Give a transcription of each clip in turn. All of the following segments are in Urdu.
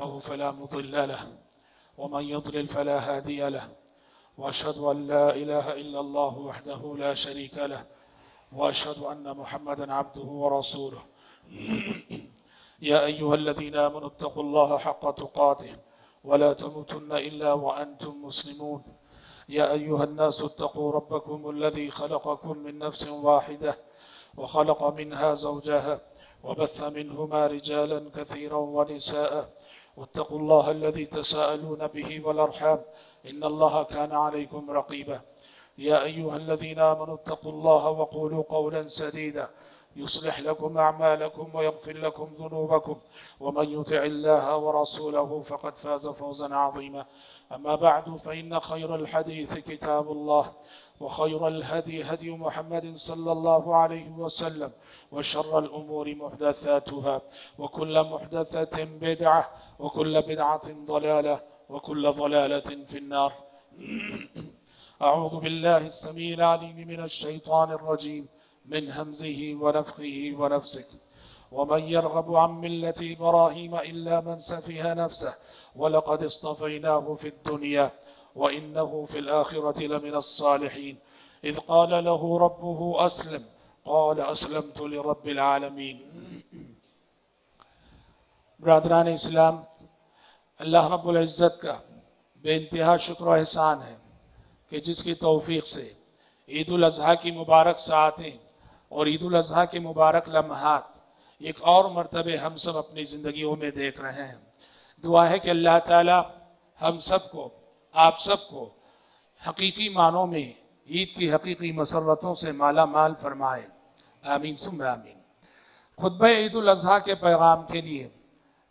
فلا مضل له ومن يضلل فلا هادي له، وأشهد أن لا إله إلا الله وحده لا شريك له، وأشهد أن محمدا عبده ورسوله. يا أيها الذين آمنوا اتقوا الله حق تقاته ولا تموتن إلا وأنتم مسلمون. يا أيها الناس اتقوا ربكم الذي خلقكم من نفس واحدة وخلق منها زوجها وبث منهما رجالا كثيرا ونساء، واتقوا الله الذي تساءلون به والأرحام إن الله كان عليكم رقيبا. يا أيها الذين آمنوا اتقوا الله وقولوا قولا سديدا يصلح لكم أعمالكم ويغفر لكم ذنوبكم، ومن يطع الله ورسوله فقد فاز فوزا عظيما. أما بعد، فإن خير الحديث كتاب الله، وخير الهدي هدي محمد صلى الله عليه وسلم، وشر الأمور محدثاتها، وكل محدثة بدعة، وكل بدعة ضلالة، وكل ضلالة في النار. أعوذ بالله السميع العليم من الشيطان الرجيم، من همزه ونفخه ونفسه. ومن يرغب عن ملة إبراهيم إلا من سفه نفسه ولقد اصطفيناه في الدنيا وإنه في الآخرة لمن الصالحين. إذ قال له ربه أسلم قال أسلمت لرب العالمين. برادران اسلام، اللہ رب العزت کا بے انتہا شکر و احسان ہے کہ جس کی توفیق سے عید الاضحیٰ کی مبارک ساعتیں اور عید الاضحیٰ کے مبارک لمحات ایک اور مرتبہ ہم سب اپنی زندگیوں میں دیکھ رہے ہیں. دعا ہے کہ اللہ تعالی ہم سب کو، آپ سب کو حقیقی معنوں میں عید کی حقیقی مسرتوں سے مالا مال فرمائے. آمین ثم آمین. خطبہ عید الاضحیٰ کے پیغام کے لیے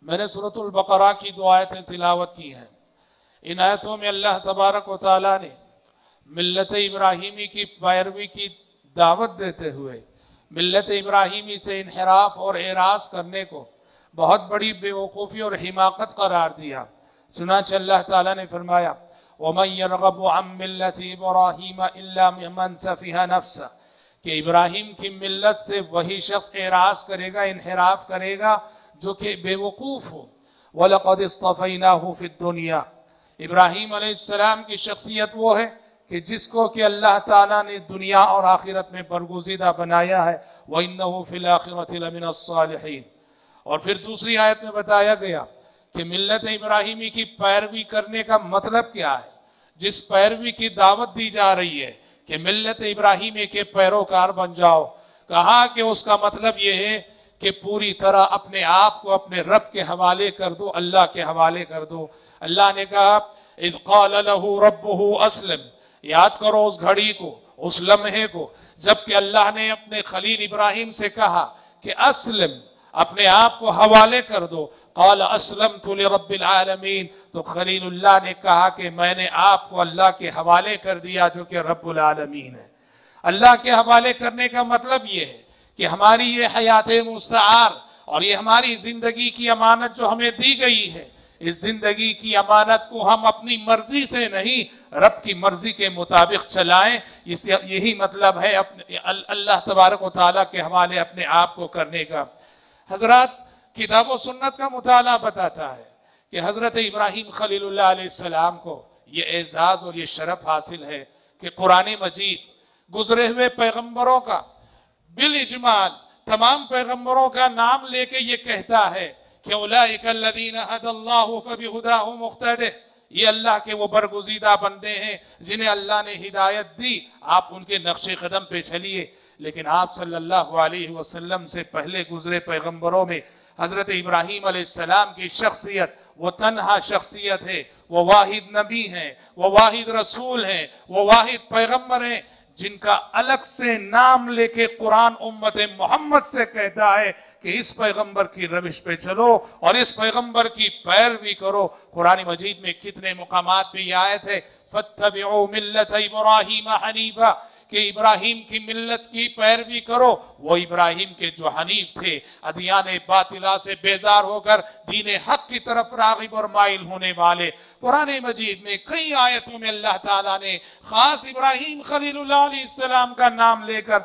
میں نے سورۃ البقرہ کی دو آیتیں تلاوت کی ہیں. ان آیتوں میں اللہ تبارک و تعالی نے ملت ابراہیمی کی پیروی کی دعوت دیتے ہوئے ملت ابراہیمی سے انحراف اور اعراض کرنے کو بہت بڑی بیوقوفی اور حماقت قرار دیا. چنانچہ اللہ تعالیٰ نے فرمایا وَمَنْ يَرْغَبُ عَنْ مِلَّةِ إِبْرَاهِيمَ إِلَّا مَنْ سَفِهَ نَفْسَهُ، کہ ابراہیم کی ملت سے وہی شخص اعراض کرے گا، انحراف کرے گا جو کہ بیوقوف ہو. وَلَقَدْ اصْطَفَيْنَاهُ فِي الدُّنْيَا، ابراہیم علیہ السلام کی شخصیت وہ ہے کہ جس کو کہ اللہ تعالیٰ نے دنیا اور آخرت میں برگزیدہ بنایا ہے. وَإِنَّهُ فِي الْآخِرَةِ لَمِنَ الصَّالِحِينَ. اور پھر دوسری آیت میں بتایا گیا کہ ملت ابراہیمی کی پیروی کرنے کا مطلب کیا ہے. جس پیروی کی دعوت دی جا رہی ہے کہ ملت ابراہیمی کے پیروکار بن جاؤ، کہا کہ اس کا مطلب یہ ہے کہ پوری طرح اپنے آپ کو اپنے رب کے حوالے کر دو، اللہ کے حوالے کر دو. اللہ نے کہا اِذْ قَالَ لَهُ رَبُّهُ أَسْلِمْ، یاد کرو اس گھڑی کو، اس لمحے کو، جبکہ اللہ نے اپنے خلیل ابراہیم سے کہا کہ اسلم، اپنے آپ کو حوالے کر دو. قال اسلمت لرب العالمین، تو خلیل اللہ نے کہا کہ میں نے آپ کو اللہ کے حوالے کر دیا جو کہ رب العالمین ہے. اللہ کے حوالے کرنے کا مطلب یہ ہے کہ ہماری یہ حیات مستعار اور یہ ہماری زندگی کی امانت جو ہمیں دی گئی ہے، اس زندگی کی امانت کو ہم اپنی مرضی سے نہیں، رب کی مرضی کے مطابق چلائیں. یہی مطلب ہے اللہ تبارک و تعالیٰ کے حوالے اپنے آپ کو کرنے کا. حضرات، کتاب و سنت کا مطالعہ بتاتا ہے کہ حضرت ابراہیم خلیل اللہ علیہ السلام کو یہ اعزاز اور یہ شرف حاصل ہے کہ قرآن مجید گزرے ہوئے پیغمبروں کا بالاجمال تمام پیغمبروں کا نام لے کے یہ کہتا ہے کہ اولئک الذین ھدی اللہ فبھداہ مقتدہ، یہ اللہ کے وہ برگزیدہ بندے ہیں جنہیں اللہ نے ہدایت دی، آپ ان کے نقش قدم پہ چلیے. لیکن آپ صلی اللہ علیہ وسلم سے پہلے گزرے پیغمبروں میں حضرت ابراہیم علیہ السلام کی شخصیت وہ تنہا شخصیت ہے، وہ واحد نبی ہیں، وہ واحد رسول ہیں، وہ واحد پیغمبر ہیں جن کا الگ سے نام لے کے قرآن امت محمد سے کہتا ہے کہ اس پیغمبر کی روش پہ چلو اور اس پیغمبر کی پیروی کرو. قرآن مجید میں کتنے مقامات پہ یہ آیت ہے فَاتَّبِعُوا مِلَّةَ إِبْرَاهِيمَ حَنِيفًا، کہ ابراہیم کی ملت کی پیروی کرو، وہ ابراہیم کے جو حنیف تھے، ادیان باطلہ سے بیزار ہو کر دین حق کی طرف راغب اور مائل ہونے والے. قرآن مجید میں کئی آیتوں میں اللہ تعالیٰ نے خاص ابراہیم خلیل اللہ علیہ السلام کا نام لے کر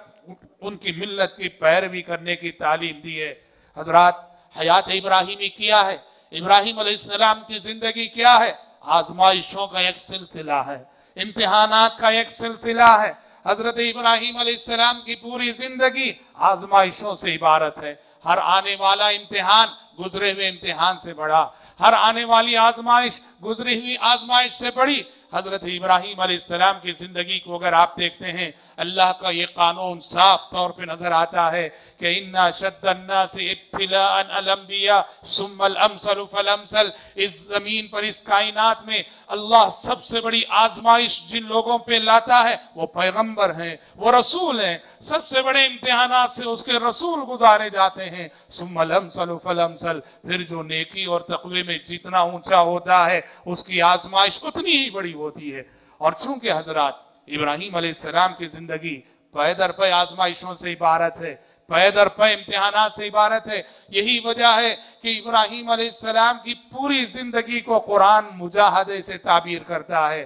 ان کی ملت کی پیروی کرنے کی تعلیم دی ہے. حضرات، حیات ابراہیمی کیا ہے ابراہیم علیہ السلام کی زندگی کیا ہے؟ آزمائشوں کا ایک سلسلہ ہے، امتحانات کا ایک سلسلہ ہے۔ حضرت ابراہیم علیہ السلام کی پوری زندگی آزمائشوں سے عبارت ہے۔ ہر آنے والا امتحان گزرے ہوئے امتحان سے بڑا، ہر آنے والی آزمائش گزری ہوئی آزمائش سے بڑی۔ حضرت ابراہیم علیہ السلام کی زندگی کو اگر آپ دیکھتے ہیں، اللہ کا یہ قانون صاف طور پہ نظر آتا ہے کہ اِنَّا شَدَّ النَّاسِ ابْتِلَاءً الْأَنْبِيَاءِ ثُمَّ الْأَمْثَلُ فَالْأَمْثَلُ۔ اس زمین پر، اس کائنات میں اللہ سب سے بڑی آزمائش جن لوگوں پہ لاتا ہے وہ پیغمبر ہیں، وہ رسول ہیں۔ سب سے بڑے امتحانات سے اس کے رسول گزارے جاتے ہیں۔ ثُمَّ الْأَمْثَلُ فَالْأَمْثَلُ، پھر جو نیکی اور تقوی میں جتنا اونچا ہوتا ہے اس کی آزمائش اتنی ہی بڑی ہوتی ہے۔ اور چونکہ حضرات ابراہیم علیہ السلام کی زندگی پے در پے آزمائشوں سے عبارت ہے، پے در پے امتحانات سے عبارت ہے، یہی وجہ ہے کہ ابراہیم علیہ السلام کی پوری زندگی کو قرآن مجاہدے سے تعبیر کرتا ہے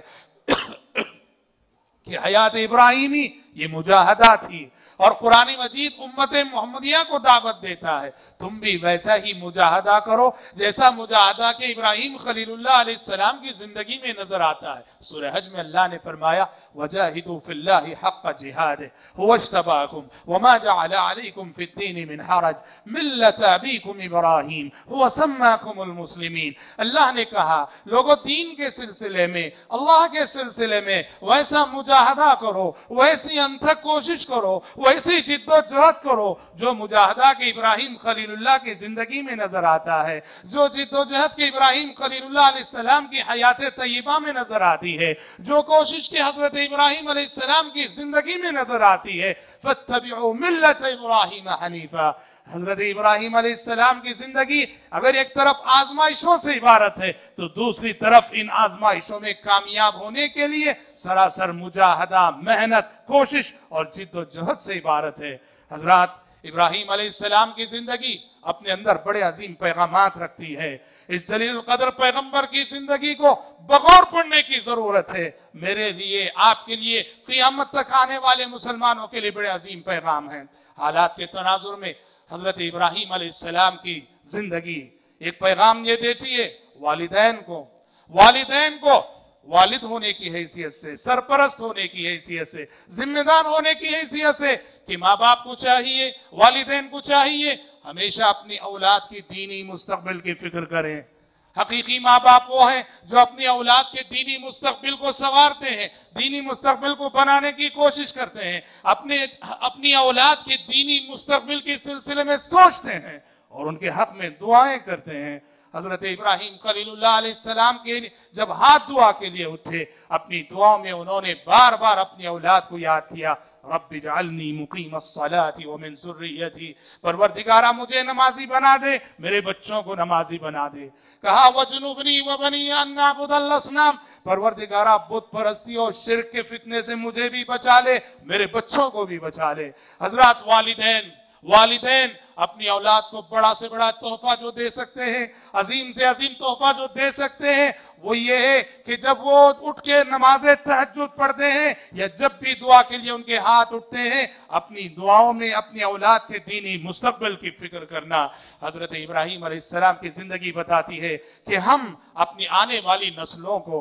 کہ حیات ابراہیمی یہ مجاہدہ تھی۔ اور قرآن مجید امت محمدیہ کو دعوت دیتا ہے، تم بھی ویسا ہی مجاہدہ کرو جیسا مجاہدہ کہ ابراہیم خلیل اللہ علیہ السلام کی زندگی میں نظر آتا ہے۔ سورہ حج میں اللہ نے فرمایا وَجَاهِدُوا فِي اللَّهِ حَقَّ جِهَادِهِ هُوَ اجْتَبَاكُمْ وَمَا جَعَلَ عَلَيْكُمْ فِي الدِّينِ مِنْ حَرَجٍ مِلَّةَ أَبِيكُمْ إِبْرَاهِيمَ هُوَ سَمَّاكُمُ الْمُسْلِمِينَ۔ اللہ نے کہا لوگوں دین کے سلسلے میں، اللہ کے سلسلے میں ویسا مجاہدہ کرو، ویسی انتھک کوشش کرو، ایسی جد و جہد کرو جو مجاہدہ کے ابراہیم خلیل اللہ کی زندگی میں نظر آتا ہے، جو جد و جہد کے ابراہیم خلیل اللہ علیہ السلام کی حیات طیبہ میں نظر آتی ہے، جو کوشش کے حضرت ابراہیم علیہ السلام کی زندگی میں نظر آتی ہے۔ فَاتَّبِعُوا مِلَّةَ إِبْرَاهِيمَ حَنِيفًا۔ حضرت ابراہیم علیہ السلام کی زندگی اگر ایک طرف آزمائشوں سے عبارت ہے تو دوسری طرف ان آزمائشوں میں کامیاب ہونے کے لیے سراسر مجاہدہ، محنت، کوشش اور جد و جہد سے عبارت ہے۔ حضرات ابراہیم علیہ السلام کی زندگی اپنے اندر بڑے عظیم پیغامات رکھتی ہے۔ اس جلیل القدر پیغمبر کی زندگی کو بغور پڑھنے کی ضرورت ہے۔ میرے لیے، آپ کے لیے، قیامت تک آنے والے مسلمانوں کے لیے بڑے عظیم پیغام ہیں۔ حالات کے تناظر میں حضرت ابراہیم علیہ السلام کی زندگی ایک پیغام یہ دیتی ہے والدین کو والد ہونے کی حیثیت سے، سرپرست ہونے کی حیثیت سے، ذمہ دار ہونے کی حیثیت سے کہ ماں باپ کو چاہیے، والدین کو چاہیے ہمیشہ اپنی اولاد کی دینی مستقبل کی فکر کریں۔ حقیقی ماں باپ وہ ہیں جو اپنی اولاد کے دینی مستقبل کو سنوارتے ہیں، دینی مستقبل کو بنانے کی کوشش کرتے ہیں، اپنی اولاد کے دینی مستقبل کے سلسلے میں سوچتے ہیں اور ان کے حق میں دعائیں کرتے ہیں۔ حضرت ابراہیم خلیل اللہ علیہ السلام کے جب ہاتھ دعا کے لیے اٹھے، اپنی دعاؤں میں انہوں نے بار بار اپنی اولاد کو یاد کیا، رب اجعلنی مقیم الصلاۃ ومن ذریتی، پروردگارہ مجھے نمازی بنا دے، میرے بچوں کو نمازی بنا دے۔ کہا وجنبنی وبنی ان نعبد الاصنام، پروردگارہ بت پرستی اور شرک کے فتنے سے مجھے بھی بچا لے، میرے بچوں کو بھی بچا لے۔ حضرات والدین اپنی اولاد کو بڑا سے بڑا تحفہ جو دے سکتے ہیں، عظیم سے عظیم تحفہ جو دے سکتے ہیں وہ یہ ہے کہ جب وہ اٹھ کے نماز تہجد پڑھتے ہیں یا جب بھی دعا کے لیے ان کے ہاتھ اٹھتے ہیں، اپنی دعاؤں میں اپنی اولاد کے دینی مستقبل کی فکر کرنا۔ حضرت ابراہیم علیہ السلام کی زندگی بتاتی ہے کہ ہم اپنی آنے والی نسلوں کو،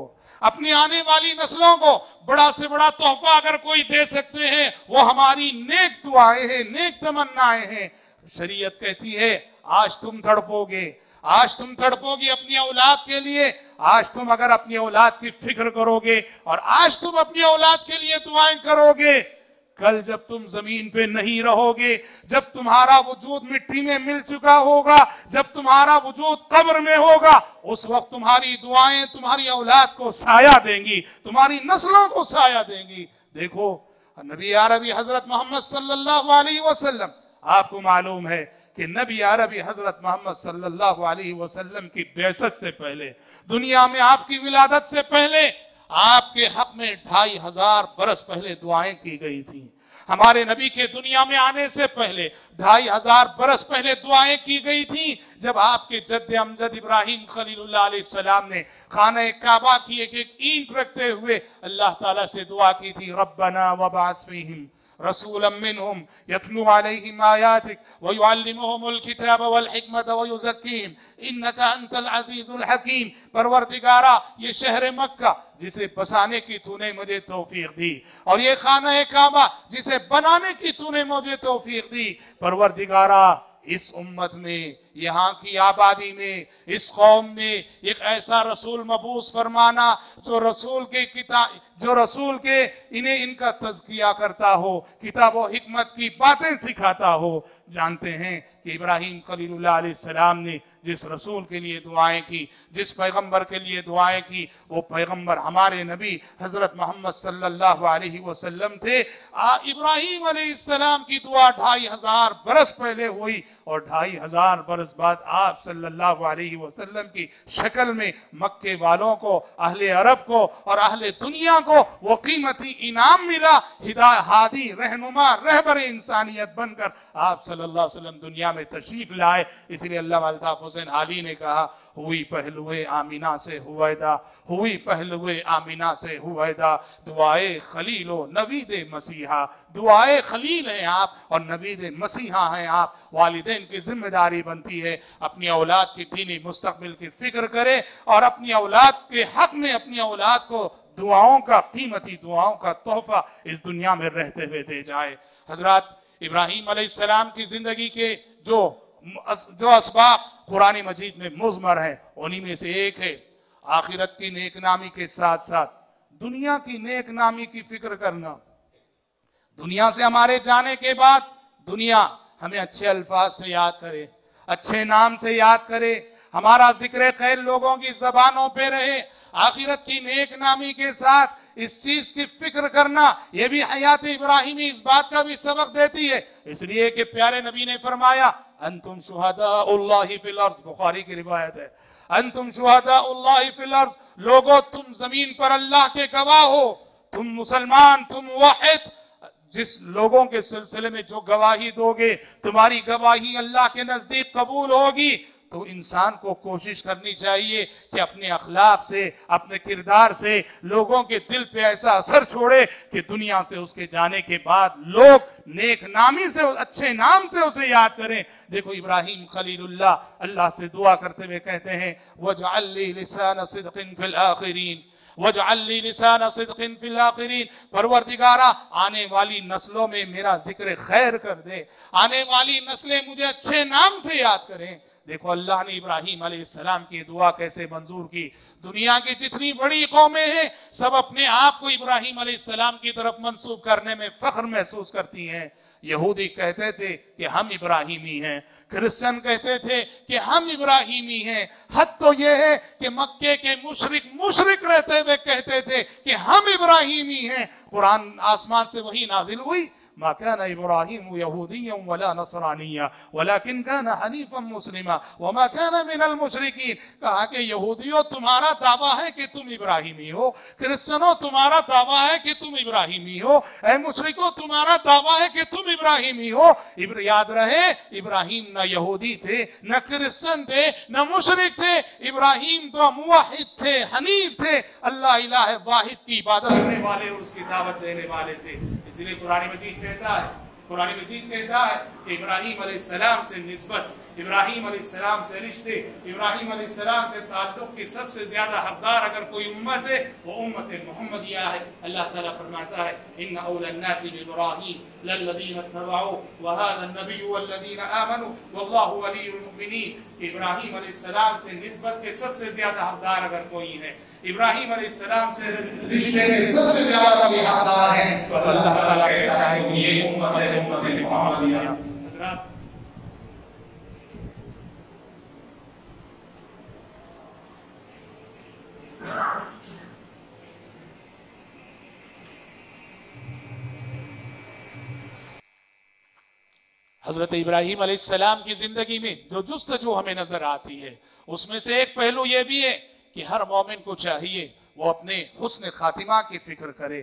بڑا سے بڑا تحفہ اگر کوئی دے سکتے ہیں وہ ہماری نیک دعائیں ہیں، نیک تمنائیں ہیں۔ شریعت کہتی ہے آج تم تڑپو گے اپنی اولاد کے لیے، آج تم اگر اپنی اولاد کی فکر کرو گے اور آج تم اپنی اولاد کے لیے دعائیں کرو گے، کل جب تم زمین پہ نہیں رہو گے، جب تمہارا وجود مٹی میں مل چکا ہوگا، جب تمہارا وجود قبر میں ہوگا، اس وقت تمہاری دعائیں تمہاری اولاد کو سایہ دیں گی، تمہاری نسلوں کو سایہ دیں گی۔ دیکھو نبی عربی حضرت محمد صلی اللہ علیہ وسلم، آپ کو معلوم ہے کہ نبی عربی حضرت محمد صلی اللہ علیہ وسلم کی بعثت سے پہلے، دنیا میں آپ کی ولادت سے پہلے، آپ کے حق میں 2500 برس پہلے دعائیں کی گئی تھیں۔ ہمارے نبی کے دنیا میں آنے سے پہلے 2500 برس پہلے دعائیں کی گئی تھیں، جب آپ کے جد امجد ابراہیم خلیل اللہ علیہ السلام نے خانہ کعبہ کی ایک اینٹ رکھتے ہوئے اللہ تعالیٰ سے دعا کی تھی، ربنا وبعث فیہم رسولا منهم يتلو عليهم آياتك ويعلمهم الكتاب والحكمة ويزكيهم انك انت العزیز الحکیم. پروردگارہ یہ شہر مکہ جسے بسانے کی تو نے مجھے توفیق دی اور یہ خانہ کعبہ جسے بنانے کی تو نے مجھے توفیق دی، پروردگارہ اس امت میں، یہاں کی آبادی میں، اس قوم میں ایک ایسا رسول مبعوث فرمانا جو رسول کے انہیں ان کا تزکیہ کرتا ہو، کتاب و حکمت کی باتیں سکھاتا ہو. جانتے ہیں کہ ابراہیم خلیل اللہ علیہ السلام نے جس رسول کے لیے دعائیں کی، جس پیغمبر کے لیے دعائیں کی، وہ پیغمبر ہمارے نبی حضرت محمد صلی اللہ علیہ وسلم تھے. ابراہیم علیہ السلام کی دعا 2500 برس پہلے ہوئی اور 2500 برس بعد آپ صلی اللہ علیہ وسلم کی شکل میں مکے والوں کو، اہل عرب کو اور اہل دنیا کو وہ قیمتی انعام ملا. ہادی، رہنما، رہبر انسانیت بن کر آپ صلی اللہ علیہ وسلم دنیا میں تشریف لائے. اس لیے اللہ الطاف حسین علی نے کہا، ہوئی پہلوے آمینہ سے ہوئیدہ، ہوئی پہلوے آمینہ سے ہوئیدہ، دعائے خلیل و نوید مسیحا. دعائے خلیل ہیں آپ اور نوید مسیحا ہیں آپ. والدین کی ذمہ داری بنتی ہے اپنی اولاد کی دینی مستقبل کی فکر کریں اور اپنی اولاد کے حق میں اپنی اولاد کو دعاؤں کا، قیمتی دعاؤں کا تحفہ اس دنیا میں رہتے ہوئے دے جائے. حضرات ابراہیم علیہ السلام کی زندگی کے جو اسباق قرآن مجید میں مضمر ہیں، انہی میں سے ایک ہے آخرت کی نیک نامی کے ساتھ ساتھ دنیا کی نیک نامی کی فکر کرنا. دنیا سے ہمارے جانے کے بعد دنیا ہمیں اچھے الفاظ سے یاد کرے، اچھے نام سے یاد کرے، ہمارا ذکر خیر لوگوں کی زبانوں پہ رہے. آخرت کی نیک نامی کے ساتھ اس چیز کی فکر کرنا، یہ بھی حیات ابراہیمی اس بات کا بھی سبق دیتی ہے. اس لیے کہ پیارے نبی نے فرمایا، انتم شہداء اللہ فی الارض، بخاری کی روایت ہے، انتم شہداء اللہ فی الارض، لوگوں تم زمین پر اللہ کے گواہ ہو. تم مسلمان، تم موحد، جس لوگوں کے سلسلے میں جو گواہی دو گے تمہاری گواہی اللہ کے نزدیک قبول ہوگی. تو انسان کو کوشش کرنی چاہیے کہ اپنے اخلاق سے، اپنے کردار سے لوگوں کے دل پہ ایسا اثر چھوڑے کہ دنیا سے اس کے جانے کے بعد لوگ نیک نامی سے، اچھے نام سے اسے یاد کریں. دیکھو ابراہیم خلیل اللہ اللہ سے دعا کرتے ہوئے کہتے ہیں، وَجْعَلْ لِي لِسَانَ صِدْقٍ فِي الْآخِرِينَ، وَجْعَلْ لِي لِسَانَ صِدْقٍ فِي الْآخِرِينَ. پروردگارہ آنے والی نسلوں میں میرا ذکر خیر کر دے، آنے والی نسلیں مجھے اچھے نام سے یاد کریں. دیکھو اللہ نے ابراہیم علیہ السلام کی دعا کیسے منظور کی. دنیا کی جتنی بڑی قومیں ہیں سب اپنے آپ کو ابراہیم علیہ السلام کی طرف منسوب کرنے میں فخر محسوس کرتی ہیں. یہودی کہتے تھے کہ ہم ابراہیمی ہیں، کرسچن کہتے تھے کہ ہم ابراہیمی ہیں. حد تو یہ ہے کہ مکے کے مشرک رہتے ہوئے کہتے تھے کہ ہم ابراہیمی ہیں. قرآن آسمان سے وحی نازل ہوئی، ما كان إبراهيم يهوديا ولا نصرانيا ولكن كان حنيفا مسلما وما كان من المشركين. کہا کہ یہودیوں تمہارا دعویٰ ہے کہ تم ابراہیمی ہو، کرسچنوں تمہارا دعویٰ ہے کہ تم ابراہیمی ہو، اے مشرکوں تمہارا دعویٰ ہے کہ تم ابراہیمی ہو. یاد رہے ابراہیم نہ یہودی تھے، نہ کرسچن تھے، نہ مشرک تھے. ابراہیم تو موحد تھے، حنیف تھے، اللہ الہ واحد کی عبادت کرنے والے اور اس کی دعوت دینے والے تھے. اس لیے قرآن مجید کہتا ہے کہ ابراہیم علیہ السلام سے نسبت، ابراہیم علیہ السلام سے رشتے، ابراہیم علیہ السلام سے تعلق کی سب سے زیادہ حقدار اگر کوئی امت ہے وہ امت محمدیہ ہے. اللہ تعالیٰ فرماتا ہے، ان اول الناس بابراہیم للذین اتبعوا وهذا النبی والذین آمنوا واللہ ولی المؤمنین. ابراہیم علیہ السلام سے نسبت کے سب سے زیادہ حقدار اگر کوئی ہے، ابراہیم علیہ السلام سے رشتے میں سب سے زیادہ بھی حقدار ہیں، اللہ تعالیٰ کہتا ہے کہ یہ امت ہے، امت محمدیہ. حضرات حضرت ابراہیم علیہ السلام کی زندگی میں جو جستجو ہمیں نظر آتی ہے اس میں سے ایک پہلو یہ بھی ہے کہ ہر مومن کو چاہیے وہ اپنے حسن خاتمہ کی فکر کرے،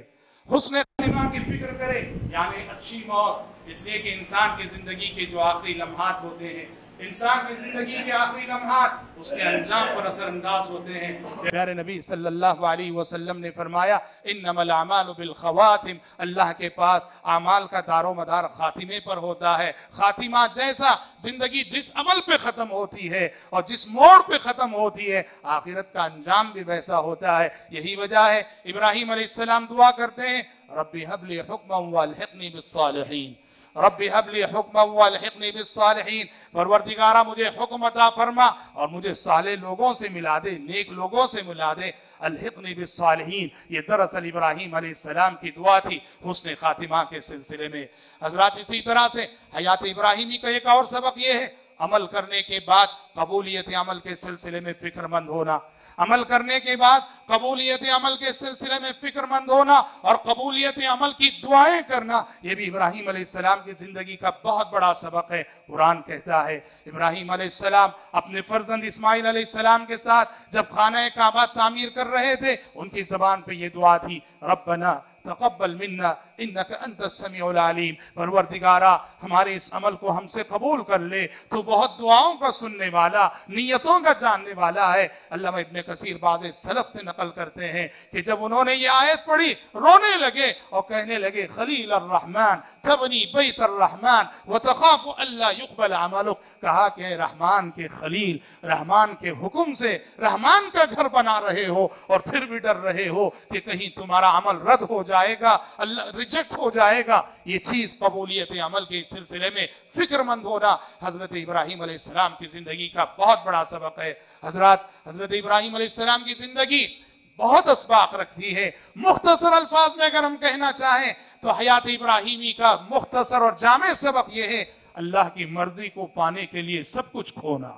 حسن خاتمہ کی فکر کرے یعنی اچھی موت. اس لیے کہ انسان کی زندگی کے جو آخری لمحات ہوتے ہیں انسان کی زندگی کے آخری لمحات اس کے انجام پر اثر انداز ہوتے ہیں۔ پیارے نبی صلی اللہ علیہ وسلم نے فرمایا انما الاعمال بالخواتم، اللہ کے پاس اعمال کا دار و مدار خاتمے پر ہوتا ہے۔ خاتمہ جیسا زندگی جس عمل پہ ختم ہوتی ہے اور جس موڑ پہ ختم ہوتی ہے آخرت کا انجام بھی ویسا ہوتا ہے۔ یہی وجہ ہے ابراہیم علیہ السلام دعا کرتے ہیں رب ھب لی حکما والحقنی بالصالحین، رب ھب لی حکما والحقنی بالصالحین، پروردگارہ مجھے حکم عطا فرما اور مجھے صالح لوگوں سے ملا دے، نیک لوگوں سے ملا دے، الحقنی بالصالحین۔ یہ دراصل ابراہیم علیہ السلام کی دعا تھی حسن خاتمہ کے سلسلے میں۔ حضرات اسی طرح سے حیات ابراہیمی کا ایک اور سبق یہ ہے عمل کرنے کے بعد قبولیت عمل کے سلسلے میں فکر مند ہونا، عمل کرنے کے بعد قبولیت عمل کے سلسلے میں فکر مند ہونا اور قبولیت عمل کی دعائیں کرنا، یہ بھی ابراہیم علیہ السلام کی زندگی کا بہت بڑا سبق ہے۔ قرآن کہتا ہے ابراہیم علیہ السلام اپنے فرزند اسماعیل علیہ السلام کے ساتھ جب خانہ کعبہ تعمیر کر رہے تھے ان کی زبان پہ یہ دعا تھی ربنا تقبل منا انك انت السميع العليم، پروردگارا ہمارے اس عمل کو ہم سے قبول کر لے، تو بہت دعاؤں کا سننے والا، نیتوں کا جاننے والا ہے۔ علامہ ابن کثیر بعض سلف سے نقل کرتے ہیں کہ جب انہوں نے یہ آیت پڑھی رونے لگے اور کہنے لگے خلیل الرحمن تبنی بیت الرحمن وتخاف الا يقبل عملك، کہا کہ رحمان کے خلیل، رحمان کے حکم سے رحمان کا گھر بنا رہے ہو اور پھر بھی ڈر رہے ہو کہ کہیں تمہارا عمل رد ہو جائے گا، ریجیکٹ ہو جائے گا۔ یہ چیز قبولیت عمل کے سلسلے میں فکر مند ہونا حضرت ابراہیم علیہ السلام کی زندگی کا بہت بڑا سبق ہے۔ حضرت ابراہیم علیہ السلام کی زندگی بہت اسباق رکھتی ہے۔ مختصر الفاظ میں اگر ہم کہنا چاہیں تو حیات ابراہیمی کا مختصر اور جامع سبق یہ ہے اللہ کی مرضی کو پانے کے لیے سب کچھ کھونا،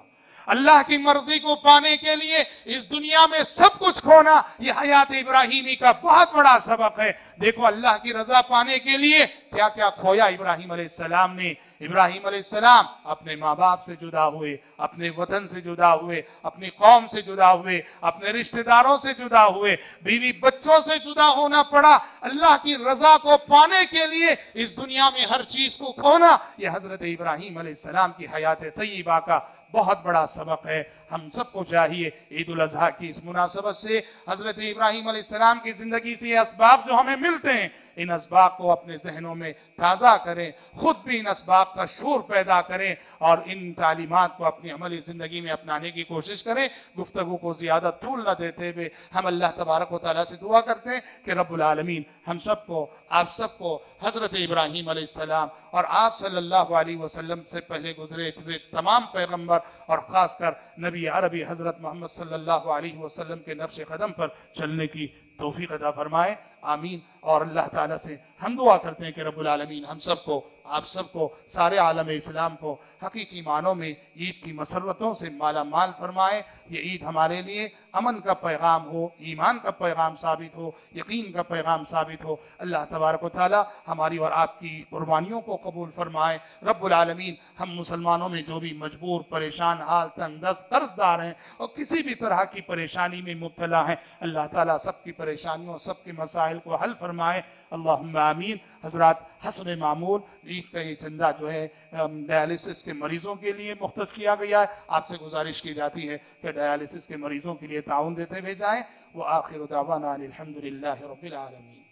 اللہ کی مرضی کو پانے کے لیے اس دنیا میں سب کچھ کھونا، یہ حیات ابراہیمی کا بہت بڑا سبق ہے۔ دیکھو اللہ کی رضا پانے کے لیے کیا کیا کھویا ابراہیم علیہ السلام نے۔ ابراہیم علیہ السلام اپنے ماں باپ سے جدا ہوئے، اپنے وطن سے جدا ہوئے، اپنی قوم سے جدا ہوئے، اپنے رشتہ داروں سے جدا ہوئے، بیوی بچوں سے جدا ہونا پڑا اللہ کی رضا کو پانے کے لیے۔ اس دنیا میں ہر چیز کو کھونا یہ حضرت ابراہیم علیہ السلام کی حیات طیبہ کا بہت بڑا سبق ہے۔ ہم سب کو چاہیے عید الاضحیٰ کی اس مناسبت سے حضرت ابراہیم علیہ السلام کی زندگی سے یہ اسباب جو ہمیں ملتے ہیں ان اسباق کو اپنے ذہنوں میں تازہ کریں، خود بھی ان اسباق کا شعور پیدا کریں اور ان تعلیمات کو اپنی عملی زندگی میں اپنانے کی کوشش کریں۔ گفتگو کو زیادہ طول نہ دیتے ہوئے ہم اللہ تبارک و تعالیٰ سے دعا کرتے ہیں کہ رب العالمین ہم سب کو، آپ سب کو حضرت ابراہیم علیہ السلام اور آپ صلی اللہ علیہ وسلم سے پہلے گزرے ہوئے تمام پیغمبر اور خاص کر نبی عربی حضرت محمد صلی اللہ علیہ وسلم کے نقش قدم پر چلنے کی توفیق عطا فرمائے، آمین۔ اور اللہ تعالیٰ سے ہم دعا کرتے ہیں کہ رب العالمین ہم سب کو، آپ سب کو، سارے عالم اسلام کو حقیقی معنوں میں عید کی مسرتوں سے مالا مال فرمائے۔ یہ عید ہمارے لیے امن کا پیغام ہو، ایمان کا پیغام ثابت ہو، یقین کا پیغام ثابت ہو۔ اللہ تبارک و تعالی ہماری اور آپ کی قربانیوں کو قبول فرمائے۔ رب العالمین ہم مسلمانوں میں جو بھی مجبور، پریشان حال، تنگ دست، قرضدار ہیں اور کسی بھی طرح کی پریشانی میں مبتلا ہیں، اللہ تعالی سب کی پریشانیوں اور سب کے مسائل کو حل فرمائے، اللہم آمین۔ حضرات حسب معمول عید کا یہ چندہ جو ہے ڈائلیسس کے مریضوں کے لیے مختص کیا گیا ہے، آپ سے گزارش کی جاتی ہے کہ ڈائلیسس کے مریضوں کے لیے تعاون دیتے ہوئے جائیں۔ وآخر دعوانا الحمدللہ رب العالمین۔